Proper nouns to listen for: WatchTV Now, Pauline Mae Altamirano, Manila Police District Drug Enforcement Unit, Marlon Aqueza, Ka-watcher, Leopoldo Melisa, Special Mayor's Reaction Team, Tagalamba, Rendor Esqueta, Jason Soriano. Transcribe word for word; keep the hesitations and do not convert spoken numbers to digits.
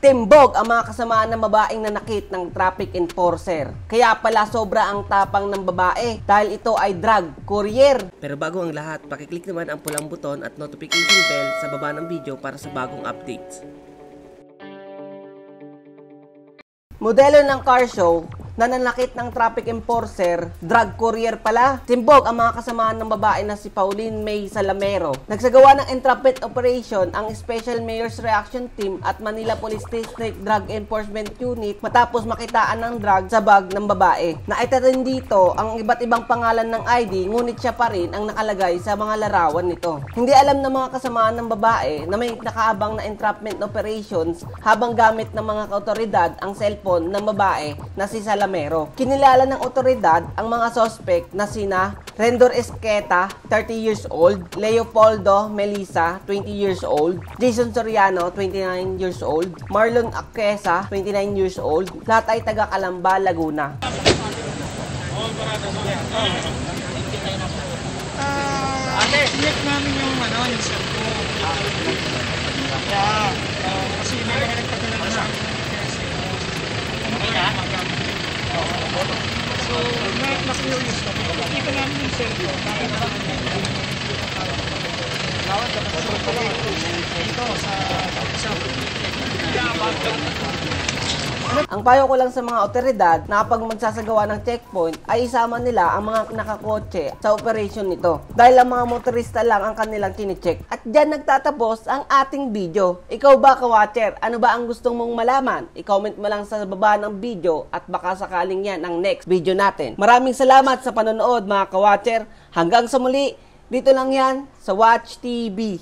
Timbog ang mga kasamaan ng babaeng nanakit ng traffic enforcer. Kaya pala sobra ang tapang ng babae dahil ito ay drug courier. Pero bago ang lahat, pakiclick naman ang pulang buton at notification bell sa baba ng video para sa bagong updates. Modelo ng car show, nananakit ng traffic enforcer, drug courier pala. Timbog ang mga kasamaan ng babae na si Pauline Mae Altamirano. Nagsagawa ng entrapment operation ang Special Mayor's Reaction Team at Manila Police District Drug Enforcement Unit matapos makitaan ng drug sa bag ng babae. Naitatag dito ang iba't ibang pangalan ng I D, ngunit siya pa rin ang nakalagay sa mga larawan nito. Hindi alam ng mga kasamaan ng babae na may nakaabang na entrapment operations habang gamit ng mga kaotoridad ang cellphone ng babae na si Altamirano. Kinilala ng otoridad ang mga sospek na sina Rendor Esqueta, thirty years old, Leopoldo Melisa, twenty years old, Jason Soriano, twenty-nine years old, Marlon Aqueza, twenty-nine years old, lahat ay taga Tagalamba, Laguna. Ah, check namin yung ano, yung cellphone. Yeah, kasi may nagtataka na sa So, na-serious na po. Nakikita namin yung seryo. Lawat na po. Ito, sa shop. Ang payo ko lang sa mga otoridad na kapag magsasagawa ng checkpoint ay isama nila ang mga nakakotse sa operation nito dahil ang mga motorista lang ang kanilang kinicheck. At dyan nagtatapos ang ating video. Ikaw ba, Ka-watcher? Ano ba ang gustong mong malaman? I-comment mo lang sa baba ng video at baka sakaling yan ang next video natin. Maraming salamat sa panonood, mga Ka-watcher. Hanggang sa muli, dito lang yan sa Watch T V.